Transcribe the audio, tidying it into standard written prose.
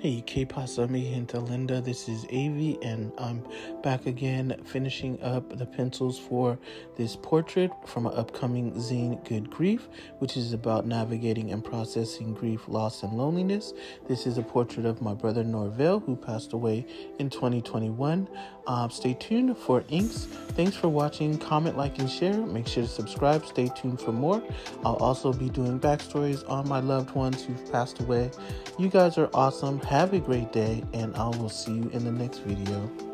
Hey, K-Pasami Hintalinda, this is Avi, and I'm back again finishing up the pencils for this portrait from an upcoming zine, Good Grief, which is about navigating and processing grief, loss, and loneliness. This is a portrait of my brother Norvell, who passed away in 2021. Stay tuned for inks. Thanks for watching. Comment, like, and share. Make sure to subscribe. Stay tuned for more. I'll also be doing backstories on my loved ones who've passed away. You guys are awesome. Have a great day, and I will see you in the next video.